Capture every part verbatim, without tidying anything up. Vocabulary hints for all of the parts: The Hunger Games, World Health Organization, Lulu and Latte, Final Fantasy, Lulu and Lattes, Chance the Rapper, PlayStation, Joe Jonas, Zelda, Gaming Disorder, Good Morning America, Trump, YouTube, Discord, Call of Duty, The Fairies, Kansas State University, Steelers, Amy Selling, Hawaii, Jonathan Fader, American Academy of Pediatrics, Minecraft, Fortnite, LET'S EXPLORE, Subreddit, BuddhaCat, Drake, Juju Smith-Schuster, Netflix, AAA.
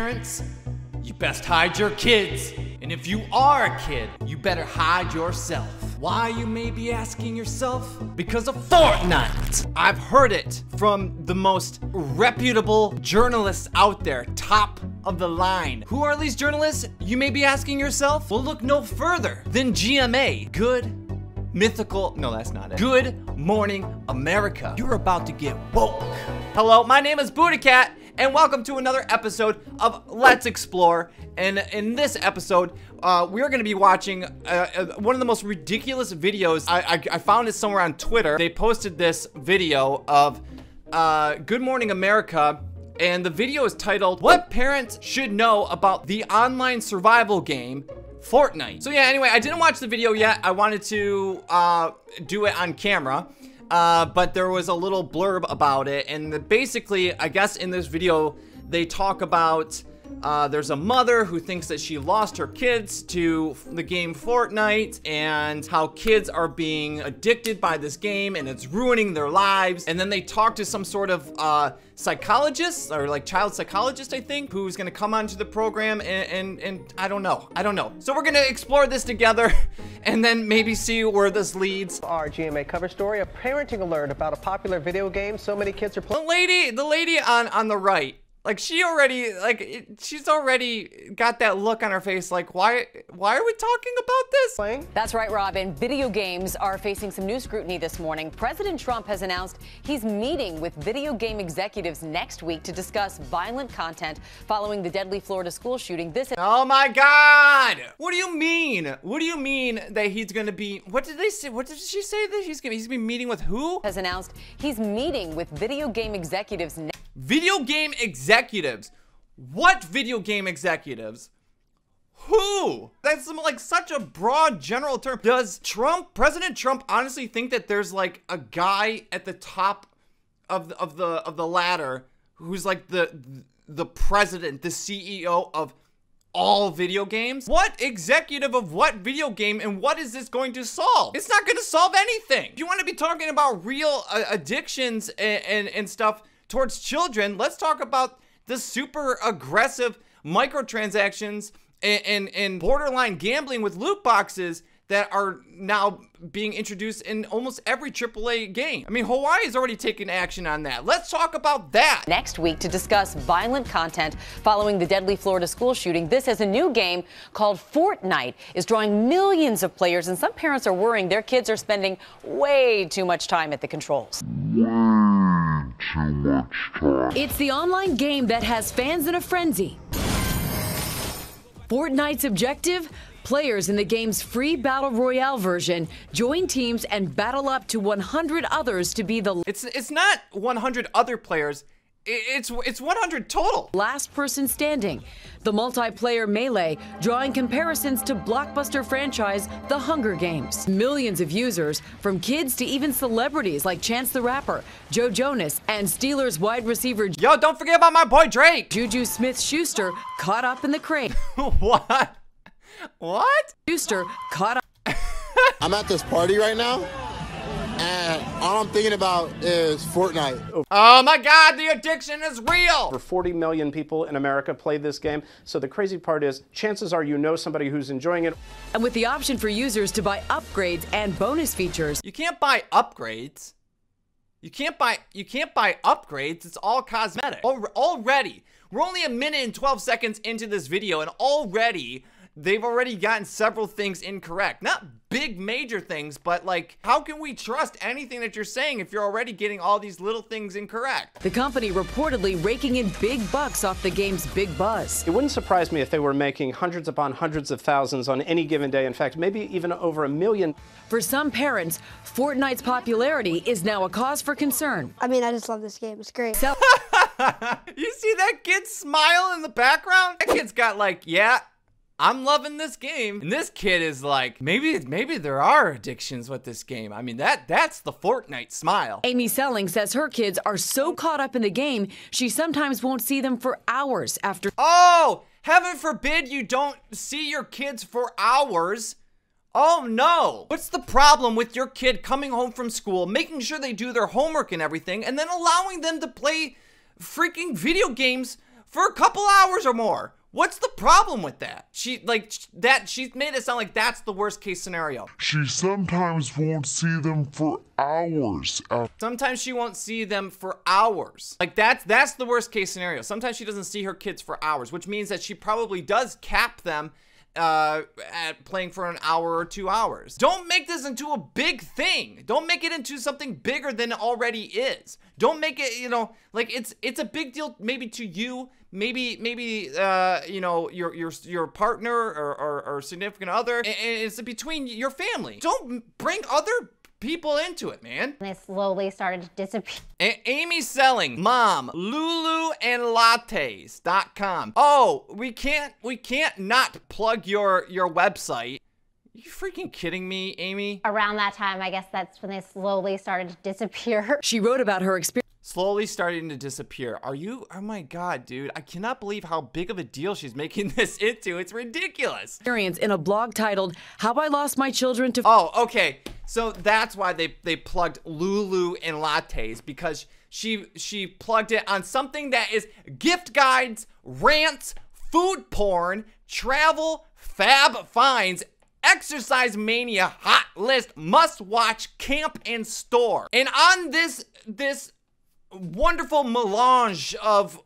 parents, you best hide your kids. And if you are a kid, you better hide yourself. Why, you may be asking yourself? Because of Fortnite. I've heard it from the most reputable journalists out there, top of the line. Who are these journalists, you may be asking yourself? Well, look no further than G M A. Good mythical, no, that's not it. Good Morning America. You're about to get woke. Hello, my name is BuddhaCat, and welcome to another episode of Let's Explore. And in this episode, uh, we're gonna be watching uh, one of the most ridiculous videos. I, I, I found it somewhere on Twitter. They posted this video of uh, Good Morning America, and the video is titled, "What Parents Should Know About the Online Survival Game, Fortnite." So yeah, anyway, I didn't watch the video yet. I wanted to uh, do it on camera. Uh, but there was a little blurb about it, and the, basically, I guess in this video, they talk about uh, there's a mother who thinks that she lost her kids to the game Fortnite, and how kids are being addicted by this game, and it's ruining their lives. And then they talk to some sort of uh, psychologist, or like child psychologist, I think, who's gonna come onto the program, and, and, and I don't know, I don't know. So we're gonna explore this together, and then maybe see where this leads. Our G M A cover story, a parenting alert about a popular video game so many kids are playing. The lady, the lady on, on the right, like she already, like it, she's already got that look on her face like, why why are we talking about this? Playing? That's right, Robin. Video games are facing some new scrutiny this morning. President Trump has announced he's meeting with video game executives next week to discuss violent content following the deadly Florida school shooting. This Oh my God! What do you mean? What do you mean that he's gonna be, what did they say? What did she say that he's gonna, he's gonna be meeting with who? Has announced he's meeting with video game executives next. Video game executives? What video game executives? Who? That's some, like such a broad general term. Does Trump, President Trump, honestly think that there's like a guy at the top of the, of the of the ladder who's like the the president, the C E O of all video games? What executive of what video game, and what is this going to solve? It's not going to solve anything. If you want to be talking about real uh, addictions and, and and stuff towards children, let's talk about the super aggressive microtransactions and, and, and borderline gambling with loot boxes that are now being introduced in almost every triple A game. I mean, Hawaii has already taken action on that. Let's talk about that. Next week to discuss violent content following the deadly Florida school shooting. This is a new game called Fortnite. It's drawing millions of players, and some parents are worrying their kids are spending way too much time at the controls. Too much time. It's the online game that has fans in a frenzy. Fortnite's objective? Players in the game's free battle royale version join teams and battle up to one hundred others to be the. It's it's not one hundred other players. It's it's one hundred total. Last person standing. The multiplayer melee, drawing comparisons to blockbuster franchise The Hunger Games. Millions of users, from kids to even celebrities like Chance the Rapper, Joe Jonas, and Steelers wide receiver. Yo, don't forget about my boy Drake. Juju Smith-Schuster caught up in the crane. What? What? Schuster caught up. I'm at this party right now, and all I'm thinking about is Fortnite. Oh my God, the addiction is real! Over forty million people in America play this game, so the crazy part is, chances are you know somebody who's enjoying it. And with the option for users to buy upgrades and bonus features. You can't buy upgrades. You can't buy, you can't buy upgrades, it's all cosmetic. Already, we're only a minute and twelve seconds into this video, and already, they've already gotten several things incorrect. Not big major things, but like, how can we trust anything that you're saying if you're already getting all these little things incorrect? The company reportedly raking in big bucks off the game's big buzz. It wouldn't surprise me if they were making hundreds upon hundreds of thousands on any given day. In fact, maybe even over a million. For some parents, Fortnite's popularity is now a cause for concern. I mean, I just love this game. It's great. So you see that kid smile in the background? That kid's got like, yeah, I'm loving this game. And this kid is like, maybe maybe there are addictions with this game. I mean, that that's the Fortnite smile. Amy Selling says her kids are so caught up in the game, she sometimes won't see them for hours after. Oh, heaven forbid you don't see your kids for hours. Oh no. What's the problem with your kid coming home from school, making sure they do their homework and everything, and then allowing them to play freaking video games for a couple hours or more. What's the problem with that? She, like, that, she's made it sound like that's the worst case scenario. She sometimes won't see them for hours. After. Sometimes she won't see them for hours. Like, that's, that's the worst case scenario. Sometimes she doesn't see her kids for hours, which means that she probably does cap them uh, at playing for an hour or two hours. Don't make this into a big thing. Don't make it into something bigger than it already is. Don't make it, you know, like, it's, it's a big deal maybe to you, Maybe, maybe, uh, you know, your, your, your partner or, or, or significant other, and it's between your family. Don't bring other people into it, man. And I slowly started to disappear. A Amy Selling, mom, Lulu and Lattes dot com. Oh, we can't, we can't not plug your, your website. Are you freaking kidding me, Amy? Around that time, I guess that's when they slowly started to disappear. She wrote about her experience. Slowly starting to disappear. Are you, oh my God, dude. I cannot believe how big of a deal she's making this into. It's ridiculous. Experience in a blog titled, How I Lost My Children to- Oh, okay. So that's why they, they plugged Lulu and Lattes, because she, she plugged it on something that is gift guides, rants, food porn, travel, fab finds, exercise mania, hot list, must watch, camp and store. And on this, this, wonderful melange of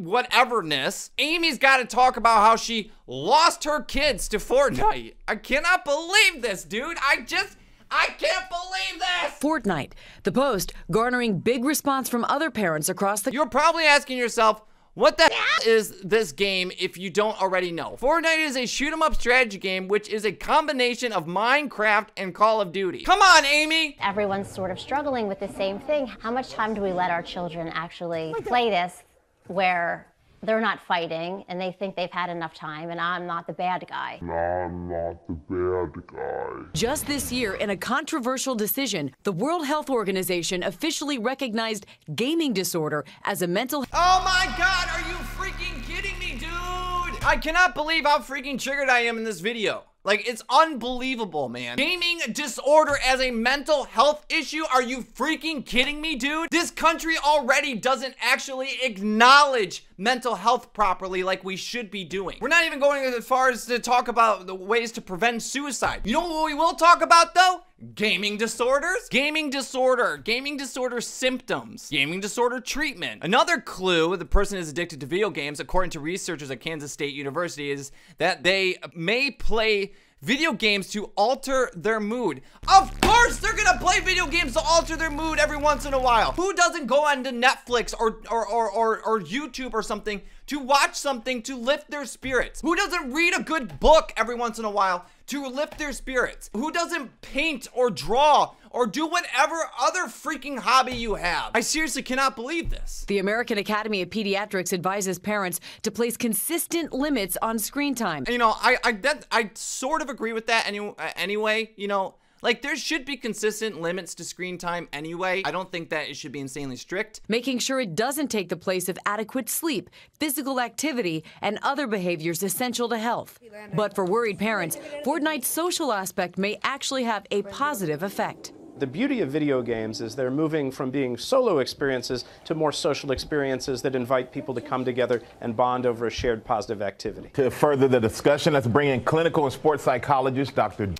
whateverness, Amy's got to talk about how she lost her kids to Fortnite. I cannot believe this, dude. I just, I can't believe this. Fortnite, the post garnering big response from other parents across the- You're probably asking yourself, what the hell is this game if you don't already know? Fortnite is a shoot-em-up strategy game, which is a combination of Minecraft and Call of Duty. Come on, Amy! Everyone's sort of struggling with the same thing. How much time do we let our children actually play this where they're not fighting and they think they've had enough time and I'm not the bad guy? I'm not the bad guy. Just this year, in a controversial decision, the World Health Organization officially recognized gaming disorder as a mental- Oh my God, are you freaking kidding me, dude? I cannot believe how freaking triggered I am in this video. Like, it's unbelievable, man. Gaming disorder as a mental health issue? Are you freaking kidding me, dude? This country already doesn't actually acknowledge mental health properly like we should be doing. We're not even going as far as to talk about the ways to prevent suicide. You know what we will talk about, though? Gaming disorders? Gaming disorder. Gaming disorder symptoms. Gaming disorder treatment. Another clue the person is addicted to video games, according to researchers at Kansas State University, is that they may play video games to alter their mood. Of course they're gonna play video games to alter their mood every once in a while. Who doesn't go onto Netflix or or, or, or, or YouTube or something to watch something to lift their spirits? Who doesn't read a good book every once in a while to lift their spirits? Who doesn't paint or draw or do whatever other freaking hobby you have? I seriously cannot believe this. The American Academy of Pediatrics advises parents to place consistent limits on screen time. You know, I I, that, I sort of agree with that any, anyway, you know, like, there should be consistent limits to screen time anyway. I don't think that it should be insanely strict. Making sure it doesn't take the place of adequate sleep, physical activity, and other behaviors essential to health. But for worried parents, Fortnite's social aspect may actually have a positive effect. The beauty of video games is they're moving from being solo experiences to more social experiences that invite people to come together and bond over a shared positive activity. To further the discussion, let's bring in clinical and sports psychologist, Doctor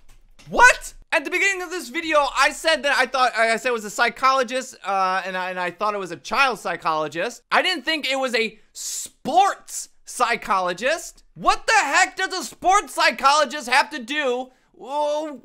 What? At the beginning of this video, I said that I thought, I said it was a psychologist, uh, and, I, and I thought it was a child psychologist. I didn't think it was a sports psychologist. What the heck does a sports psychologist have to do oh,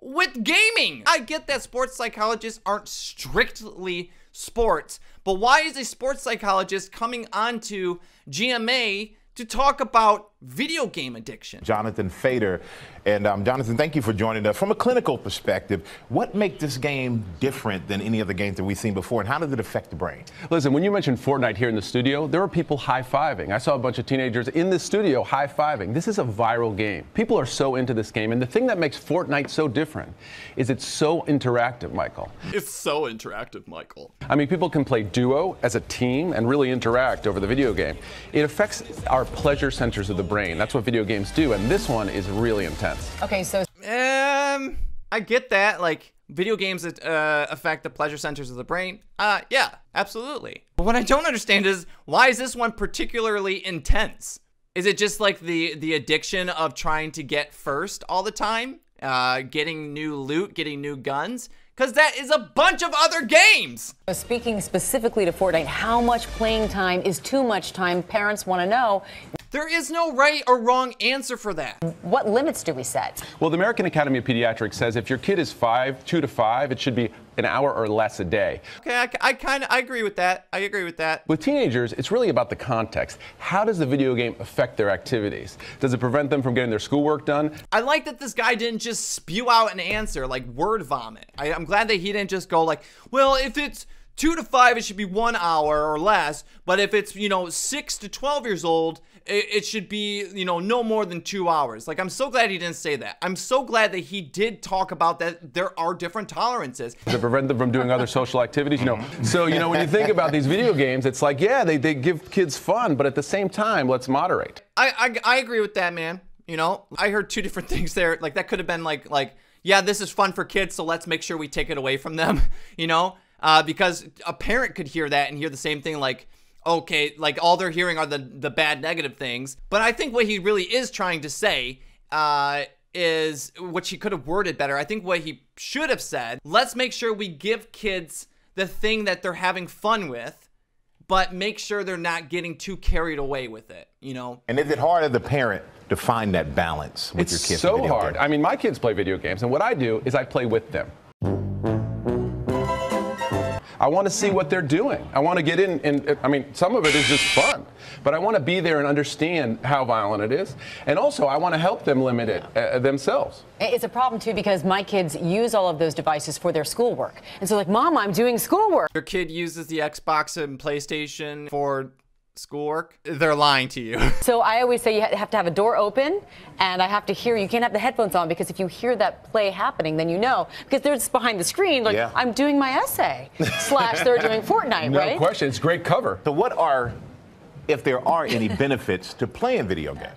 with gaming? I get that sports psychologists aren't strictly sports, but why is a sports psychologist coming onto G M A to talk about video game addiction? Jonathan Fader, and um, Jonathan, thank you for joining us. From a clinical perspective, what makes this game different than any other games that we've seen before, and how does it affect the brain? Listen, when you mentioned Fortnite here in the studio, there were people high-fiving. I saw a bunch of teenagers in the studio high-fiving. This is a viral game. People are so into this game, and the thing that makes Fortnite so different is it's so interactive, Michael. It's so interactive, Michael. I mean, people can play duo as a team and really interact over the video game. It affects our pleasure centers of the brain. That's what video games do, and this one is really intense. Okay, so um, I I get that, like, video games uh, affect the pleasure centers of the brain. Uh, yeah, absolutely. But what I don't understand is, why is this one particularly intense? Is it just like the, the addiction of trying to get first all the time? Uh, getting new loot, getting new guns? Because that is a bunch of other games. Speaking specifically to Fortnite, how much playing time is too much time? Parents want to know. There is no right or wrong answer for that. What limits do we set? Well, the American Academy of Pediatrics says if your kid is five, two to five, it should be an hour or less a day. Okay, I, I kind of, I agree with that. I agree with that. With teenagers, it's really about the context. How does the video game affect their activities? Does it prevent them from getting their schoolwork done? I like that this guy didn't just spew out an answer, like word vomit. I, I'm glad that he didn't just go like, well, if it's two to five, it should be one hour or less. But if it's, you know, six to twelve years old, it, it should be, you know, no more than two hours. Like, I'm so glad he didn't say that. I'm so glad that he did talk about that there are different tolerances. To prevent them from doing other social activities, you know. So, you know, when you think about these video games, it's like, yeah, they, they give kids fun, but at the same time, let's moderate. I, I, I agree with that, man. You know, I heard two different things there. Like, that could have been like, like, yeah, this is fun for kids, so let's make sure we take it away from them, you know? Uh, because a parent could hear that and hear the same thing, like, okay, like all they're hearing are the, the bad negative things. But I think what he really is trying to say uh, is, which he could have worded better, I think what he should have said, let's make sure we give kids the thing that they're having fun with, but make sure they're not getting too carried away with it, you know? And is it hard as a parent to find that balance with your kids? It's so hard. I mean, my kids play video games, and what I do is I play with them. I want to see what they're doing. I want to get in, and I mean, some of it is just fun, but I want to be there and understand how violent it is. And also, I want to help them limit it uh, themselves. It's a problem, too, because my kids use all of those devices for their schoolwork. And so, like, Mom, I'm doing schoolwork. Your kid uses the Xbox and PlayStation for schoolwork, they're lying to you. So I always say you have to have a door open, and I have to hear, you can't have the headphones on, because if you hear that play happening, then you know, because they're just behind the screen, like, yeah. I'm doing my essay, slash they're doing Fortnite, no right? No question, it's great cover. So what are, if there are any benefits to playing video games?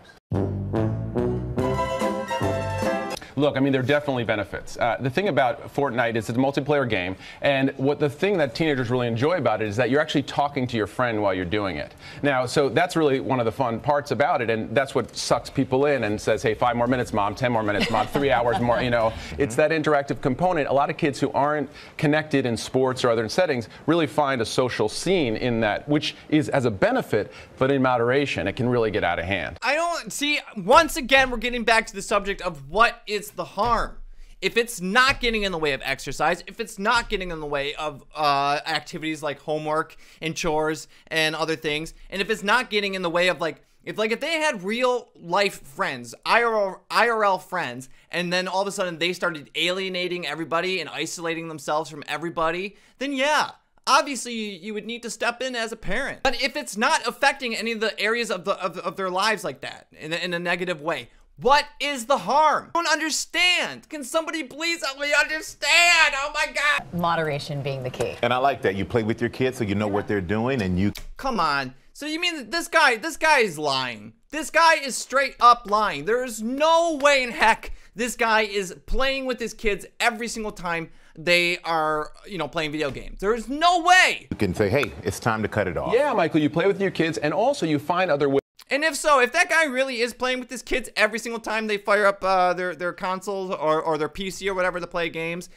Look, I mean, there are definitely benefits. Uh, the thing about Fortnite is it's a multiplayer game, and what the thing that teenagers really enjoy about it is that you're actually talking to your friend while you're doing it. Now, so that's really one of the fun parts about it, and that's what sucks people in and says, hey, five more minutes, Mom, ten more minutes, Mom, three hours more, you know. It's that interactive component. A lot of kids who aren't connected in sports or other settings really find a social scene in that, which is as a benefit, but in moderation, it can really get out of hand. I don't, see, once again, we're getting back to the subject of what is the harm. If it's not getting in the way of exercise, if it's not getting in the way of uh, activities like homework and chores and other things, and if it's not getting in the way of like, if like if they had real life friends, I R L, I R L friends, and then all of a sudden they started alienating everybody and isolating themselves from everybody, then yeah, obviously you, you would need to step in as a parent. But if it's not affecting any of the areas of, the, of, of their lives like that in, in a negative way, what is the harm? I don't understand. Can somebody please help me understand? Oh my God. Moderation being the key. And I like that. You play with your kids so you know what they're doing and you... Come on. So you mean that this guy, this guy is lying. This guy is straight up lying. There is no way in heck this guy is playing with his kids every single time they are, you know, playing video games. There is no way. You can say, hey, it's time to cut it off. Yeah, Michael, you play with your kids and also you find other ways. And if so, if that guy really is playing with his kids every single time they fire up uh, their, their consoles or, or their P C or whatever to play games,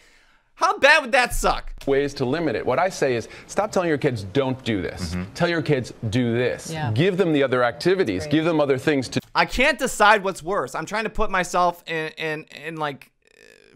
how bad would that suck? Ways to limit it. What I say is, stop telling your kids don't do this. Mm-hmm. Tell your kids do this. Yeah. Give them the other activities. Give them other things to do. I can't decide what's worse. I'm trying to put myself in, in, in like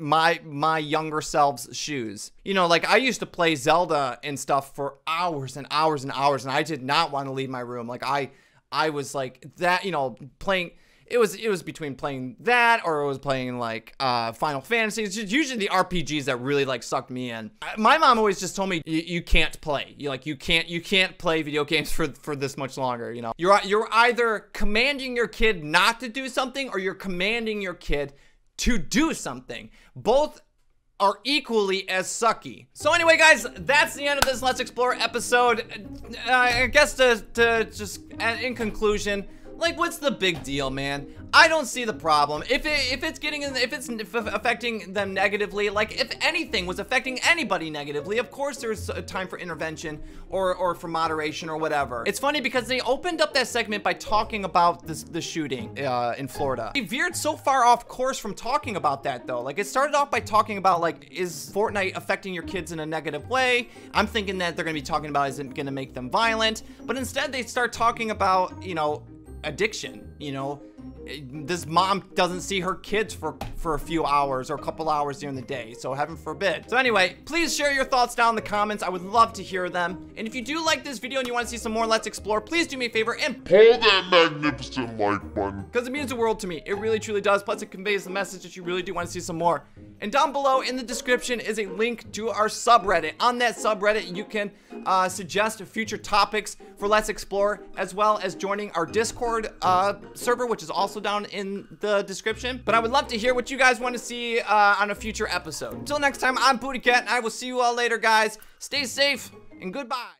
my, my younger self's shoes. You know, like I used to play Zelda and stuff for hours and hours and hours, and I did not want to leave my room. Like I... I was like that, you know, playing, it was it was between playing that or it was playing like uh, Final Fantasy. It's just usually the R P Gs that really like sucked me in. My mom always just told me, you can't play. You like, you can't, you can't play video games for, for this much longer, you know. You're, you're either commanding your kid not to do something or you're commanding your kid to do something. Both are equally as sucky. So anyway, guys, that's the end of this Let's Explore episode. Uh, I guess to, to just, in conclusion, Like, what's the big deal, man? I don't see the problem. If it, if it's getting in, if it's f affecting them negatively, like if anything was affecting anybody negatively, of course there's a time for intervention or or for moderation or whatever. It's funny because they opened up that segment by talking about this the shooting uh, in Florida. They veered so far off course from talking about that though. Like it started off by talking about like, is Fortnite affecting your kids in a negative way? I'm thinking that they're gonna be talking about is it gonna make them violent? But instead they start talking about, you know, addiction, you know. This mom doesn't see her kids for for a few hours or a couple hours during the day, so heaven forbid. So anyway, please share your thoughts down in the comments. I would love to hear them. And if you do like this video and you want to see some more Let's Explore, please do me a favor and pull that magnificent like button, because it means the world to me. It really truly does. Plus it conveys the message that you really do want to see some more. And down below in the description is a link to our subreddit. On that subreddit you can uh, suggest future topics for Let's Explore, as well as joining our Discord uh, server, which is also down in the description. But I would love to hear what you guys want to see uh, on a future episode. Until next time, I'm BuddhaCat, and I will see you all later, guys. Stay safe, and goodbye.